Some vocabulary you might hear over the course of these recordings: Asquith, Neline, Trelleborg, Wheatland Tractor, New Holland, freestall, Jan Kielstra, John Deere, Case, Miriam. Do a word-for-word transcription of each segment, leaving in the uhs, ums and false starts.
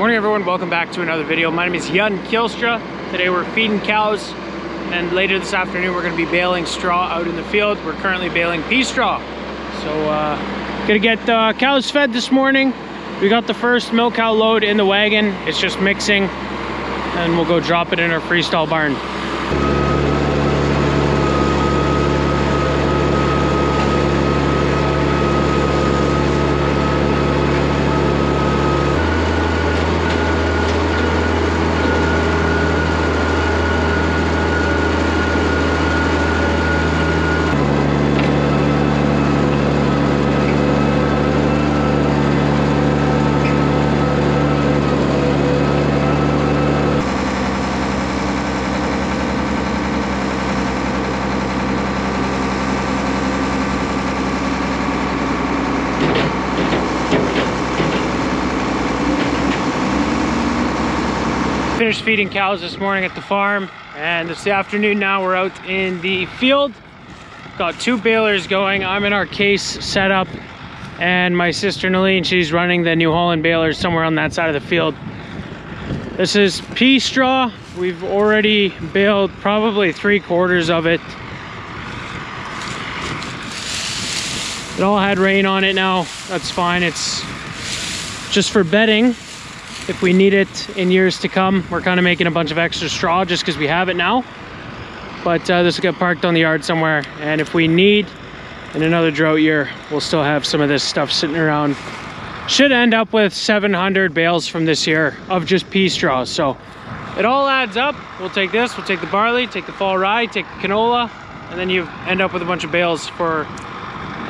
Morning everyone, welcome back to another video. My name is Jan Kielstra. Today we're feeding cows, and later this afternoon we're going to be baling straw out in the field. We're currently baling pea straw. So uh, gonna get uh, cows fed this morning. We got the first milk cow load in the wagon. It's just mixing, and we'll go drop it in our freestall barn. Finished feeding cows this morning at the farm, and this afternoon now we're out in the field. Got two balers going. I'm in our Case setup, and my sister Neline, she's running the New Holland balers somewhere on that side of the field. This is pea straw. We've already baled probably three quarters of it. It all had rain on it now. That's fine. It's just for bedding. If we need it in years to come, we're kind of making a bunch of extra straw just because we have it now. But uh, this will get parked on the yard somewhere, and if we need in another drought year, we'll still have some of this stuff sitting around. Should end up with seven hundred bales from this year of just pea straw. So it all adds up. We'll take this, we'll take the barley, take the fall rye, take the canola, and then you end up with a bunch of bales for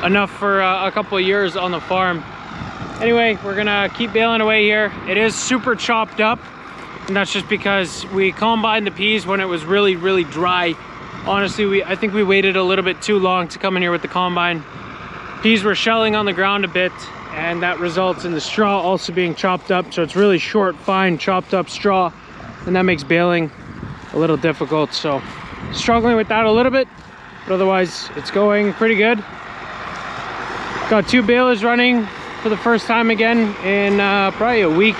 enough for uh, a couple of years on the farm. Anyway, we're gonna keep baling away here. It is super chopped up, and that's just because we combined the peas when it was really, really dry. Honestly, we I think we waited a little bit too long to come in here with the combine. Peas were shelling on the ground a bit, and that results in the straw also being chopped up. So it's really short, fine, chopped up straw, and that makes baling a little difficult. So struggling with that a little bit, but otherwise it's going pretty good. Got two balers running for the first time again in uh, probably a week.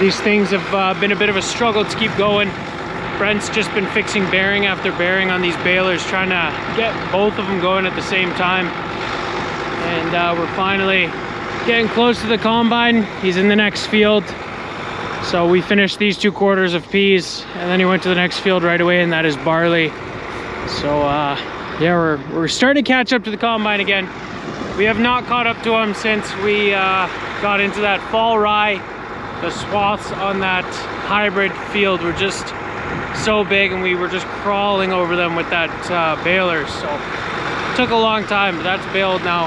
These things have uh, been a bit of a struggle to keep going. Brent's just been fixing bearing after bearing on these balers, trying to get both of them going at the same time. And uh, we're finally getting close to the combine. He's in the next field. So we finished these two quarters of peas, and then he went to the next field right away, and that is barley. So uh, yeah, we're, we're starting to catch up to the combine again. We have not caught up to them since we uh, got into that fall rye. The swaths on that hybrid field were just so big, and we were just crawling over them with that uh, baler. So it took a long time, but that's baled now,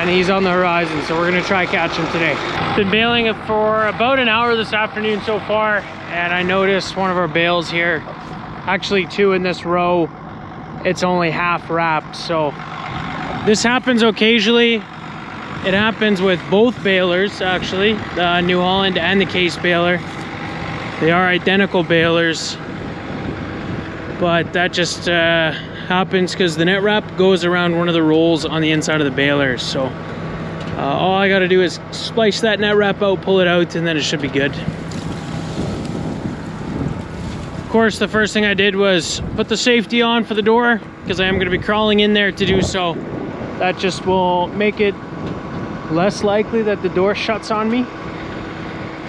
and he's on the horizon. So we're gonna try catch him today. Been baling it for about an hour this afternoon so far, and I noticed one of our bales here, actually two in this row, it's only half wrapped. So this happens occasionally. It happens with both balers, actually, the New Holland and the Case baler. They are identical balers, but that just uh, happens because the net wrap goes around one of the rolls on the inside of the baler. So uh, all I gotta do is splice that net wrap out, pull it out, and then it should be good. Of course, the first thing I did was put the safety on for the door, because I am gonna be crawling in there to do so. That just will make it less likely that the door shuts on me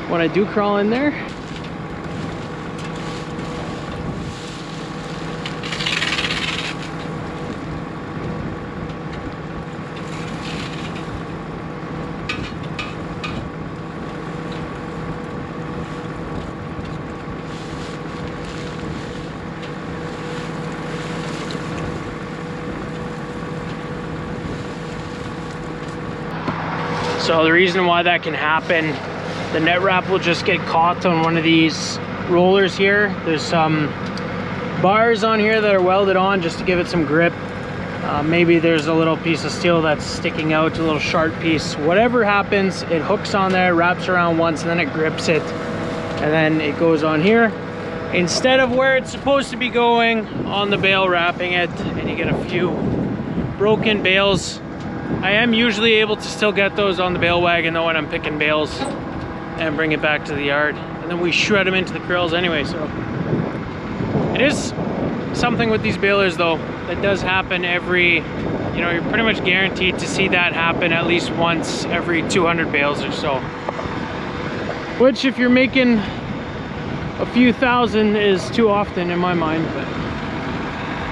when I do crawl in there. So the reason why that can happen, the net wrap will just get caught on one of these rollers here. There's some bars on here that are welded on just to give it some grip. Uh, maybe there's a little piece of steel that's sticking out, a little sharp piece. Whatever happens, it hooks on there, wraps around once, and then it grips it. And then it goes on here instead of where it's supposed to be going, on the bale wrapping it, and you get a few broken bales. I am usually able to still get those on the bale wagon though when I'm picking bales. and bring it back to the yard. And then we shred them into the krills anyway, so. It is something with these balers though, that does happen every, you know, you're pretty much guaranteed to see that happen at least once every two hundred bales or so. Which if you're making a few thousand is too often in my mind, but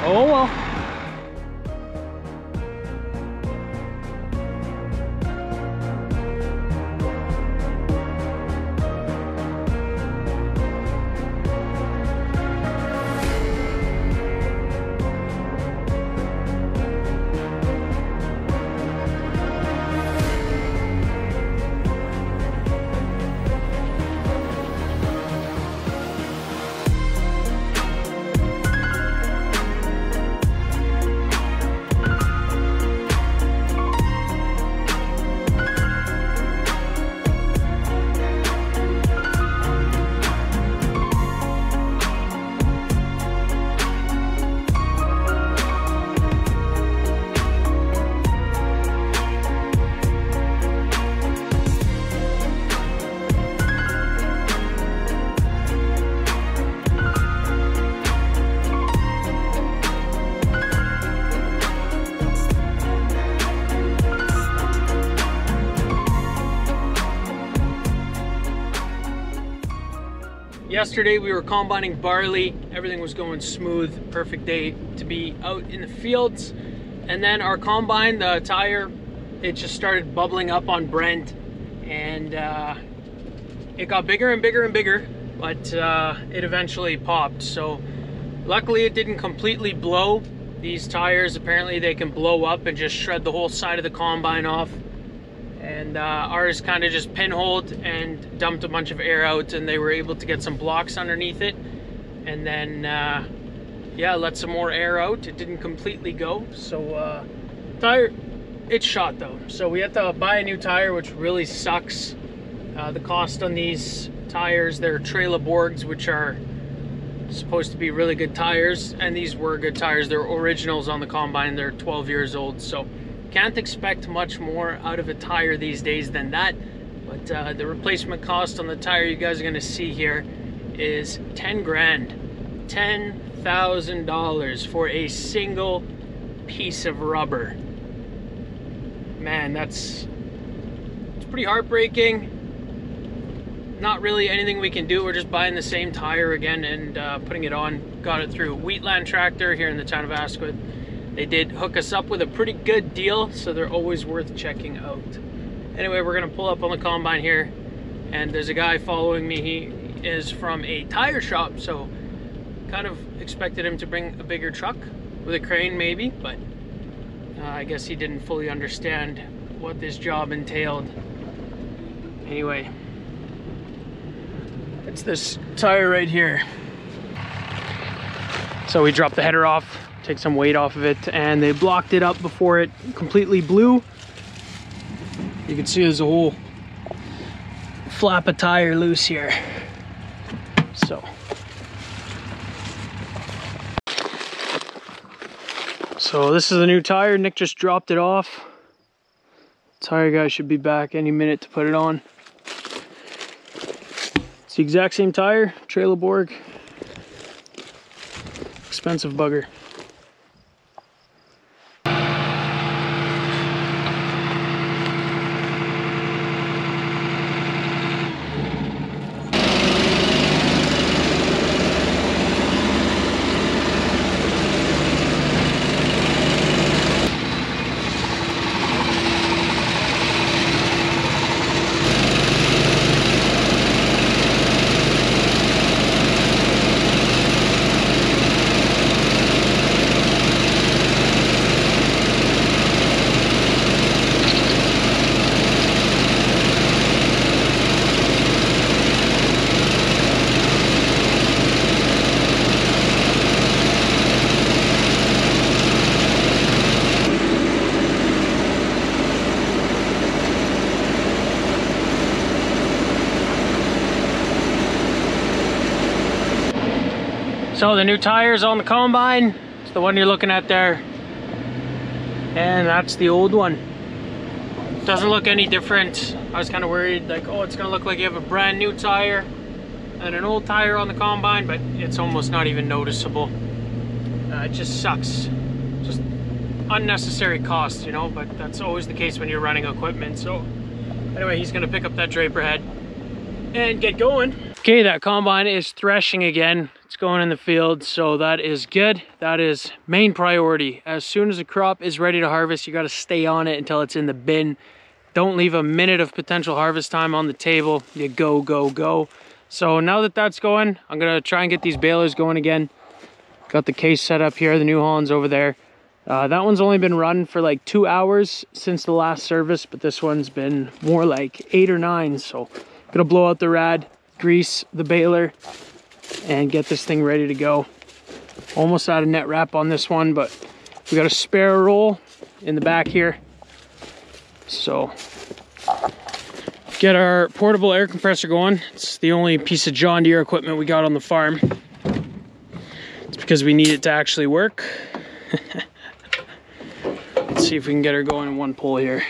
oh well. Yesterday we were combining barley, everything was going smooth, perfect day to be out in the fields. And then our combine, the tire, it just started bubbling up on Brent, and uh, it got bigger and bigger and bigger, but uh, it eventually popped. So luckily it didn't completely blow. These tires, apparently they can blow up and just shred the whole side of the combine off. And uh, ours kind of just pinholed and dumped a bunch of air out, and they were able to get some blocks underneath it. And then, uh, yeah, let some more air out. It didn't completely go, so uh, tire, it shot though. So we had to buy a new tire, which really sucks. Uh, the cost on these tires, they're Trelleborgs, which are supposed to be really good tires. And these were good tires. They're originals on the combine. They're twelve years old, so. Can't expect much more out of a tire these days than that, but uh, the replacement cost on the tire you guys are going to see here is ten grand, ten thousand dollars for a single piece of rubber. Man, that's it's pretty heartbreaking. Not really anything we can do. We're just buying the same tire again and uh, putting it on. Got it through Wheatland Tractor here in the town of Asquith. They did hook us up with a pretty good deal, so they're always worth checking out. Anyway, we're gonna pull up on the combine here, and there's a guy following me. He is from a tire shop, so kind of expected him to bring a bigger truck with a crane maybe, but uh, I guess he didn't fully understand what this job entailed. Anyway, it's this tire right here. So we dropped the header off, take some weight off of it, and they blocked it up before it completely blew. You can see there's a whole flap of tire loose here. So. So this is the new tire. Nick just dropped it off. Tire guy should be back any minute to put it on. It's the exact same tire, Trelleborg. Expensive bugger. So the new tire's on the combine. It's the one you're looking at there. And that's the old one. Doesn't look any different I was kind of worried, like, oh, it's gonna look like you have a brand new tire and an old tire on the combine, but it's almost not even noticeable. Uh, it just sucks. Just unnecessary cost, you know, but that's always the case when you're running equipment. So anyway, he's gonna pick up that draper head and get going. Okay, that combine is threshing again. It's going in the field, so that is good. That is main priority. As soon as the crop is ready to harvest, you gotta stay on it until it's in the bin. Don't leave a minute of potential harvest time on the table. You go, go, go. So now that that's going, I'm gonna try and get these balers going again. Got the Case set up here, the New Holland's over there. Uh, that one's only been run for like two hours since the last service, but this one's been more like eight or nine. So gonna blow out the rad, grease the baler, and get this thing ready to go. Almost out of net wrap on this one, but we got a spare roll in the back here. So get our portable air compressor going. It's the only piece of John Deere equipment we got on the farm. It's because we need it to actually work. Let's see if we can get her going in one pull here.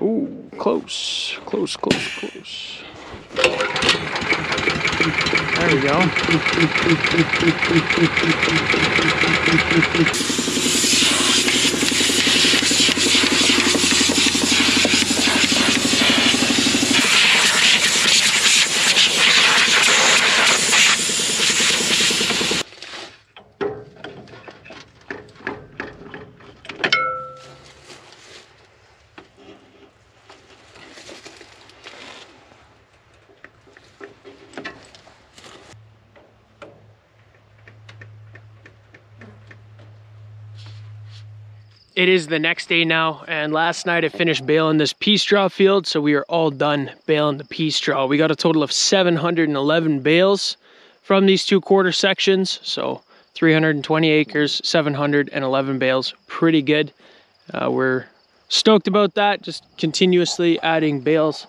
Ooh, close, close, close, close. There we go. It is the next day now, and last night I finished baling this pea straw field, so we are all done baling the pea straw. We got a total of seven hundred eleven bales from these two quarter sections, so three hundred twenty acres, seven hundred eleven bales, pretty good. Uh, we're stoked about that, just continuously adding bales.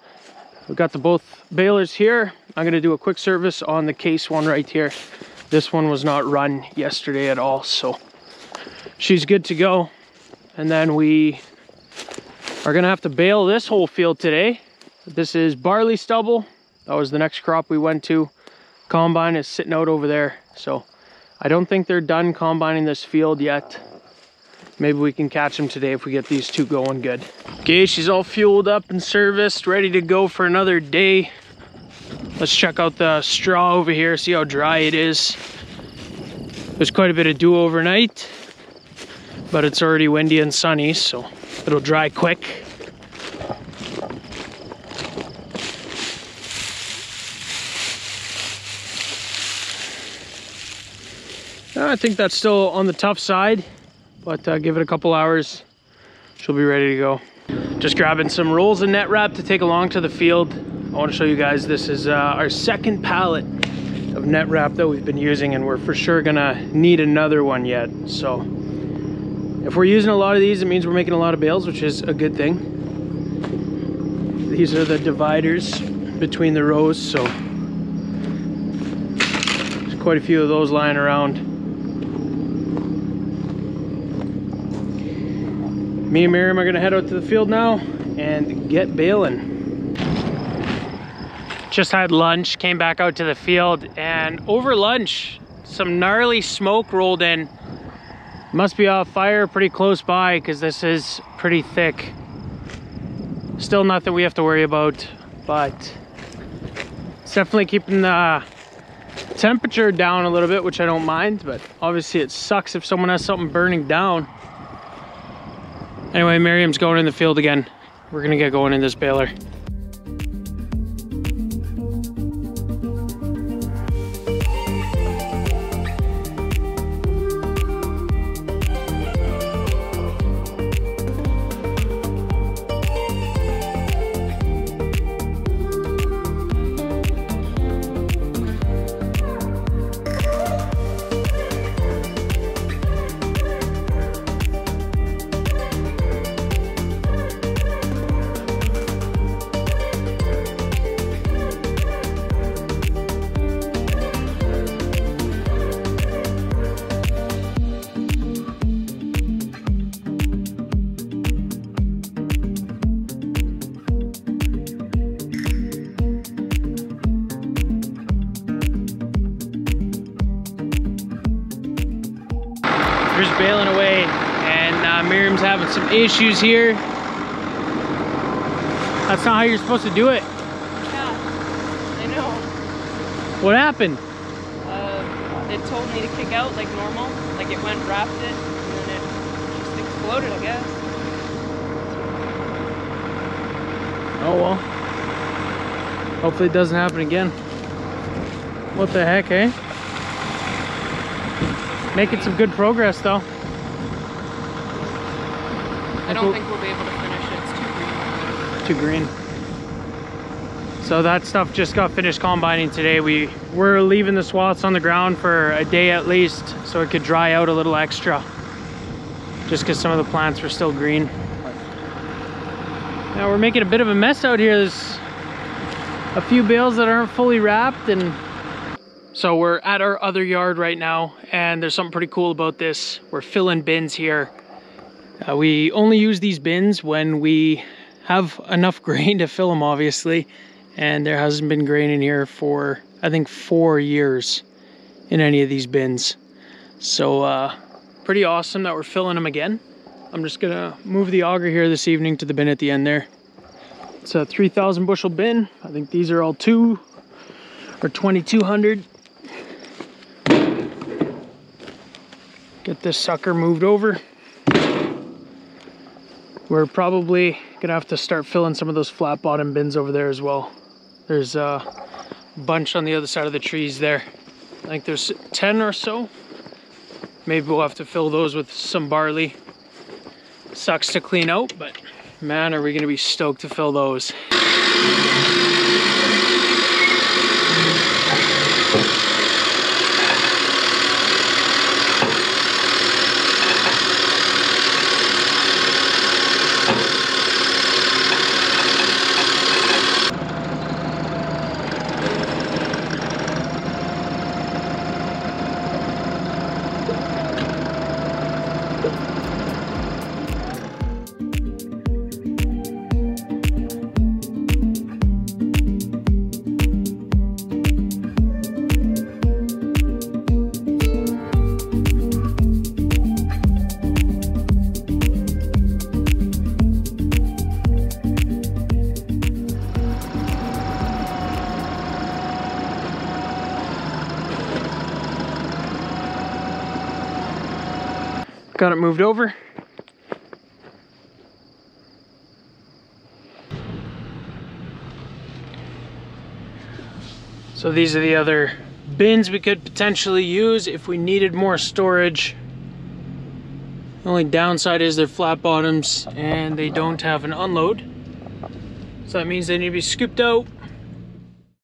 We've got the both balers here. I'm gonna do a quick service on the Case one right here. This one was not run yesterday at all, so she's good to go. And then we are gonna have to bale this whole field today. This is barley stubble. That was the next crop we went to. Combine is sitting out over there. So I don't think they're done combining this field yet. Maybe we can catch them today if we get these two going good. Okay, she's all fueled up and serviced, ready to go for another day. Let's check out the straw over here, see how dry it is. There's quite a bit of dew overnight, but it's already windy and sunny, so it'll dry quick. I think that's still on the tough side, but uh, give it a couple hours, she'll be ready to go. Just grabbing some rolls of net wrap to take along to the field. I want to show you guys, this is uh, our second pallet of net wrap that we've been using, and we're for sure gonna need another one yet, so. If we're using a lot of these, it means we're making a lot of bales, which is a good thing. These are the dividers between the rows, so there's quite a few of those lying around. Me and Miriam are gonna head out to the field now and get baling. Just had lunch, came back out to the field, and over lunch, some gnarly smoke rolled in. Must be a fire pretty close by, because this is pretty thick. Still nothing we have to worry about, but it's definitely keeping the temperature down a little bit, which I don't mind, but obviously it sucks if someone has something burning down. Anyway, Miriam's going in the field again. We're gonna get going in this baler. We're just bailing away, and uh, Miriam's having some issues here. That's not how you're supposed to do it. Yeah, I know. What happened? Uh, it told me to kick out like normal. Like it went, wrapped it, and then it just exploded, I guess. Oh well. Hopefully it doesn't happen again. What the heck, eh? Making some good progress though. I don't think we'll be able to finish it. It's too green. Too green. So that stuff just got finished combining today. We were leaving the swaths on the ground for a day at least so it could dry out a little extra. Just because some of the plants were still green. Now we're making a bit of a mess out here. There's a few bales that aren't fully wrapped, and so we're at our other yard right now, and there's something pretty cool about this. We're filling bins here. Uh, we only use these bins when we have enough grain to fill them, obviously. And there hasn't been grain in here for, I think, four years in any of these bins. So uh, pretty awesome that we're filling them again. I'm just gonna move the auger here this evening to the bin at the end there. It's a three thousand bushel bin. I think these are all two or twenty-two hundred. Get this sucker moved over. We're probably gonna have to start filling some of those flat bottom bins over there as well. There's a bunch on the other side of the trees there. I think there's ten or so. Maybe we'll have to fill those with some barley. Sucks to clean out, but man, are we gonna be stoked to fill those. Got it moved over. So these are the other bins we could potentially use if we needed more storage. The only downside is they're flat bottoms and they don't have an unload. So that means they need to be scooped out,